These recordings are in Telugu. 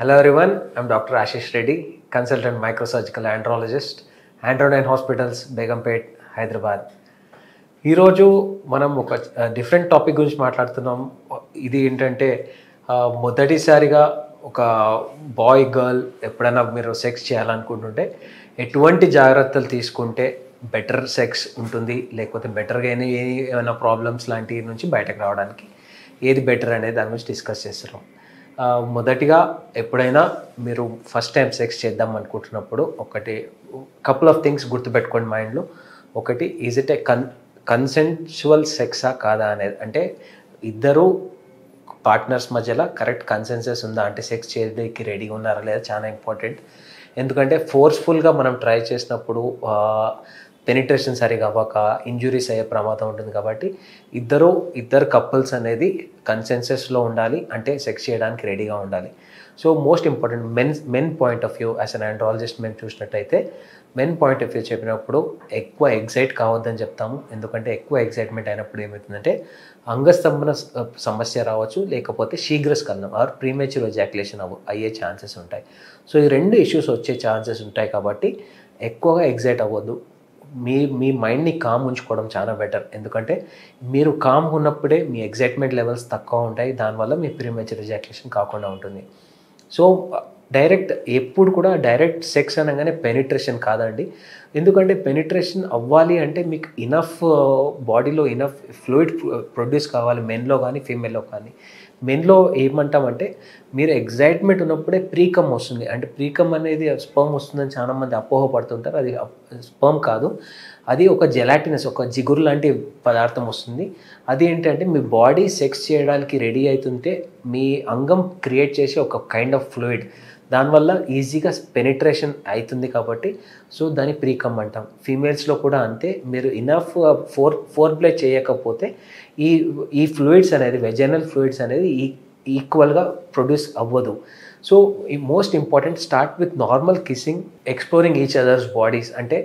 Hello everyone, I'm Dr. Ashish Reddy, Consultant Microsurgical Andrologist, Andro9 Hospitals, Begumpet, Hyderabad. Ee roju manam oka different topic gurinchi maatladutunnam. Idi entante modati sariga oka boy girl eppadana meeru sex cheyalanuntunte etvanti jagrathalu teeskunte better sex untundi lekapothe better ga any problems lanti nunchi bayataku ravadaniki edi better ane dani gurinchi discuss chestunam. మొదటిగా ఎప్పుడైనా మీరు ఫస్ట్ టైం సెక్స్ చేద్దాం అనుకుంటున్నప్పుడు ఒకటి కపుల్ ఆఫ్ థింగ్స్ గుర్తుపెట్టుకోండి మైండ్లో. ఒకటి ఈజ్ ఇట్ ఏ కన్సెన్షువల్ సెక్సా కాదా అనేది, అంటే ఇద్దరు పార్ట్నర్స్ మధ్యలో కరెక్ట్ కన్సెన్సెస్ ఉందా, అంటే సెక్స్ చేయడానికి రెడీగా ఉన్నారా లేదా చాలా ఇంపార్టెంట్. ఎందుకంటే ఫోర్స్ఫుల్గా మనం ట్రై చేసినప్పుడు పెనిట్రేషన్ సరిగా అవ్వక ఇంజురీస్ అయ్యే ప్రమాదం ఉంటుంది. కాబట్టి ఇద్దరు కపుల్స్ అనేది కన్సెన్సెస్లో ఉండాలి, అంటే సెక్స్ చేయడానికి రెడీగా ఉండాలి. So most important men point of view as an andrologist మేము చూసినట్టయితే మెన్ పాయింట్ ఆఫ్ వ్యూ చెప్పినప్పుడు ఎక్కువ ఎగ్జైట్ కావద్దని చెప్తాము. ఎందుకంటే ఎక్కువ ఎగ్జైట్మెంట్ అయినప్పుడు ఏమవుతుందంటే అంగస్తంభన సమస్య రావచ్చు, లేకపోతే శీఘ్రస్కలనం ఆర్ ప్రీమేచ్యూర్ ఎజాక్యులేషన్ అయ్యే ఛాన్సెస్ ఉంటాయి. సో ఈ రెండు ఇష్యూస్ వచ్చే ఛాన్సెస్ ఉంటాయి కాబట్టి ఎక్కువగా ఎగ్జైట్ అవ్వద్దు. మీ మైండ్ని కామ్ ఉంచుకోవడం చాలా బెటర్. ఎందుకంటే మీరు కామ్గా ఉన్నప్పుడే మీ ఎగ్జైట్మెంట్ లెవెల్స్ తక్కువ ఉంటాయి, దానివల్ల మీ ప్రీమేచ్యూర్ ఎజాక్యులేషన్ కాకుండా ఉంటుంది. సో ఎప్పుడు కూడా డైరెక్ట్ సెక్స్ అనగానే పెనిట్రేషన్ కాదండి. ఎందుకంటే పెనిట్రేషన్ అవ్వాలి అంటే మీకు ఇనఫ్ బాడీలో ఇనఫ్ ఫ్లూయిడ్ ప్రొడ్యూస్ కావాలి, మెన్లో కానీ ఫీమేల్లో కానీ. మెయిన్లో ఏమంటామంటే మీరు ఎగ్జైట్మెంట్ ఉన్నప్పుడే ప్రీకమ్ వస్తుంది, అంటే ప్రీకమ్ అనేది స్పర్మ్ వస్తుందని చాలామంది అపోహపడుతుంటారు. అది స్పర్మ్ కాదు, అది ఒక జెలాటినస్ ఒక జిగురు లాంటి పదార్థం వస్తుంది. అది ఏంటంటే మీ బాడీ సెక్స్ చేయడానికి రెడీ అవుతుంటే మీ అంగం క్రియేట్ చేసే ఒక కైండ్ ఆఫ్ ఫ్లూయిడ్, దానివల్ల ఈజీగా పెనిట్రేషన్ అవుతుంది కాబట్టి సో దాన్ని ప్రీకమ్ అంటాం. ఫీమేల్స్లో కూడా అంతే, మీరు ఇనఫ్ ఫోర్ప్లే చేయకపోతే ఈ ఫ్లూయిడ్స్ అనేది వెజైనల్ ఫ్లూయిడ్స్ అనేది ఈక్వల్గా ప్రొడ్యూస్ అవ్వదు. సో ఈ most important start with normal kissing, exploring each others bodies. అంటే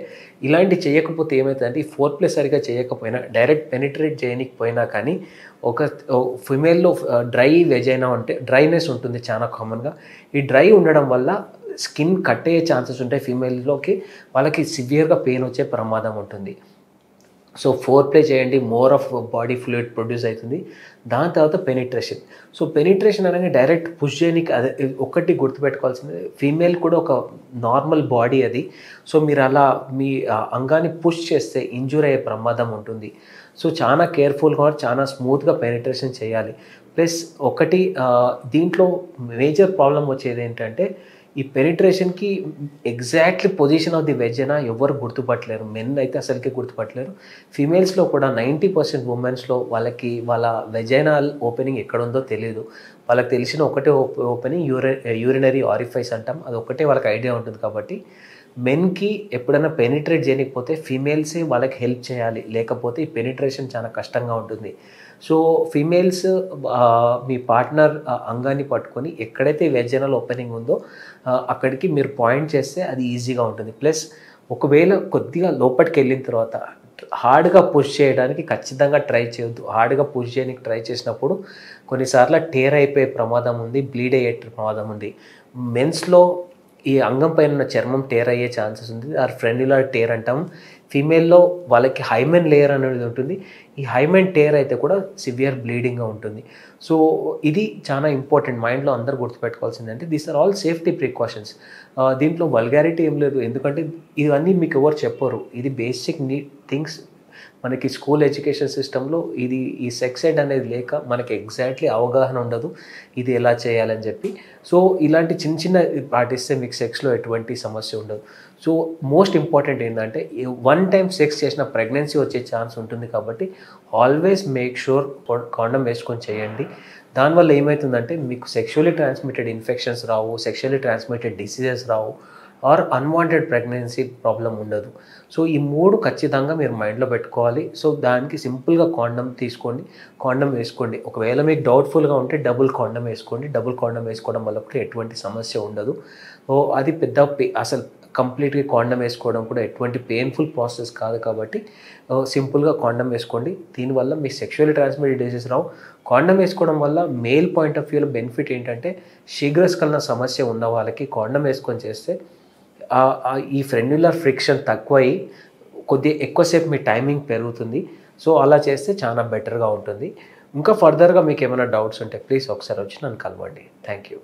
ఇలాంటి చేయకపోతే ఏమవుతుందంటే ఈ ఫోర్ప్లే సరిగా చేయకపోయినా డైరెక్ట్ పెనిట్రేట్ చేయకపోయినా కానీ ఒక ఫిమేల్లో డ్రై వెజైనా అంటే డ్రైనెస్ ఉంటుంది చాలా కామన్గా. ఈ డ్రై ఉండడం వల్ల స్కిన్ కట్ అయ్యే ఛాన్సెస్ ఉంటాయి ఫీమేల్లోకి, వాళ్ళకి సివియర్గా పెయిన్ వచ్చే ప్రమాదం ఉంటుంది. సో ఫోర్ప్లే చేయండి, more of body fluid produce అవుతుంది. దాని తర్వాత పెనిట్రేషన్. సో పెనిట్రేషన్ అనగా డైరెక్ట్ పుష్ చేయడానికి అదే ఒకటి గుర్తుపెట్టుకోవాల్సింది, ఫీమేల్ కూడా ఒక నార్మల్ బాడీ అది. సో మీరు అలా మీ అంగాన్ని పుష్ చేస్తే ఇంజూర్ అయ్యే ప్రమాదం ఉంటుంది. సో చాలా కేర్ఫుల్గా చాలా స్మూత్గా పెనిట్రేషన్ చేయాలి. ప్లస్ ఒకటి దీంట్లో మేజర్ ప్రాబ్లం వచ్చేది ఏంటంటే ఈ పెనిట్రేషన్కి exactly position of the vagina ఎవరు గుర్తుపట్టలేరు, మెన్ అయితే అసలుకే గుర్తుపట్టలేరు. ఫీమేల్స్లో కూడా 90% ఉమెన్స్లో వాళ్ళకి వాళ్ళ వెజైనా ఓపెనింగ్ ఎక్కడుందో తెలియదు. వాళ్ళకి తెలిసిన ఒకటే ఓపెనింగ్ యూరినరీ ఆరిఫైస్ అంటాం, అది ఒకటే వాళ్ళకి ఐడియా ఉంటుంది. కాబట్టి మెన్కి ఎప్పుడైనా పెనిట్రేట్ చేయకపోతే ఫీమేల్సే వాళ్ళకి హెల్ప్ చేయాలి, లేకపోతే ఈ పెనిట్రేషన్ చాలా కష్టంగా ఉంటుంది. సో ఫీమేల్స్ మీ పార్ట్నర్ అంగాన్ని పట్టుకొని ఎక్కడైతే వెజైనల్ ఓపెనింగ్ ఉందో అక్కడికి మీరు పాయింట్ చేస్తే అది ఈజీగా ఉంటుంది. ప్లస్ ఒకవేళ కొద్దిగా లోపలికి వెళ్ళిన తర్వాత హార్డ్గా పుష్ చేయడానికి ఖచ్చితంగా ట్రై చేయొద్దు. హార్డ్గా పుష్ చేయడానికి ట్రై చేసినప్పుడు కొన్నిసార్లు టేర్ అయిపోయే ప్రమాదం ఉంది, బ్లీడ్ అయ్యే ప్రమాదం ఉంది. మెన్స్లో ఈ అంగం పైన ఉన్న చర్మం టేర్ అయ్యే ఛాన్సెస్ ఉంది, ఆ ఫ్రెన్యులర్ టేర్ అంటాం. ఫీమేల్లో వాళ్ళకి హైమెన్ లేయర్ అనేది ఉంటుంది, ఈ హైమెన్ టేర్ అయితే కూడా సివియర్ బ్లీడింగ్గా ఉంటుంది. సో ఇది చాలా ఇంపార్టెంట్, మైండ్లో అందరూ గుర్తుపెట్టుకోవాల్సింది. అంటే these are all safety precautions, దీంట్లో వల్గారిటీ ఏం లేదు. ఎందుకంటే ఇవన్నీ మీకు ఎవరు చెప్పరు, ఇది బేసిక్ నీడ్ థింగ్స్. మనకి స్కూల్ ఎడ్యుకేషన్ సిస్టంలో ఈ సెక్స్ ఎడ్ అనేది లేక మనకి ఎగ్జాక్ట్లీ అవగాహన ఉండదు ఇది ఎలా చేయాలని చెప్పి. సో ఇలాంటి చిన్న చిన్న పాటిస్తే మీకు సెక్స్లో ఎటువంటి సమస్య ఉండదు. సో మోస్ట్ ఇంపార్టెంట్ ఏంటంటే వన్ టైం సెక్స్ చేసిన ప్రెగ్నెన్సీ వచ్చే ఛాన్స్ ఉంటుంది కాబట్టి ఆల్వేస్ మేక్ షూర్ కాండమ్ వేసుకొని చేయండి. దానివల్ల ఏమవుతుందంటే మీకు సెక్షువల్లీ ట్రాన్స్మిటెడ్ ఇన్ఫెక్షన్స్ రావు, సెక్షువల్లీ ట్రాన్స్మిటెడ్ డిసీజెస్ రావు, ఆర్ అన్వాంటెడ్ ప్రెగ్నెన్సీ ప్రాబ్లం ఉండదు. సో ఈ మూడు ఖచ్చితంగా మీరు మైండ్లో పెట్టుకోవాలి. సో దానికి సింపుల్గా కాండమ్ వేసుకోండి. ఒకవేళ మీకు డౌట్ఫుల్గా ఉంటే డబుల్ కాండమ్ వేసుకోవడం వల్ల ఎటువంటి సమస్య ఉండదు. అది పెద్ద అసలు కంప్లీట్ గా కాండం వేసుకోవడం కూడా ఎటువంటి పెయిన్ఫుల్ ప్రాసెస్ కాదు కాబట్టి సింపుల్ గా కాండం వేసుకోండి. దీనివల్ల మీ సెక్షువల్లీ ట్రాన్స్మిటెడ్ డిసీజెస్ రావు. కాండం వేసుకోవడం వల్ల మేల్ పాయింట్ ఆఫ్ వ్యూలో బెనిఫిట్ ఏంటంటే శీఘ్రస్కలన సమస్య ఉన్న వాళ్ళకి కాండం వేసుకొని చేస్తే ఈ ఫ్రెన్యులర్ ఫ్రిక్షన్ తక్కువై కొద్దిగా ఎక్కువసేపు మీ టైమింగ్ పెరుగుతుంది. సో అలా చేస్తే చాలా బెటర్గా ఉంటుంది. ఇంకా ఫర్దర్గా మీకు ఏమైనా డౌట్స్ ఉంటే ప్లీజ్ ఒకసారి వచ్చి నన్ను కలవండి. Thank you.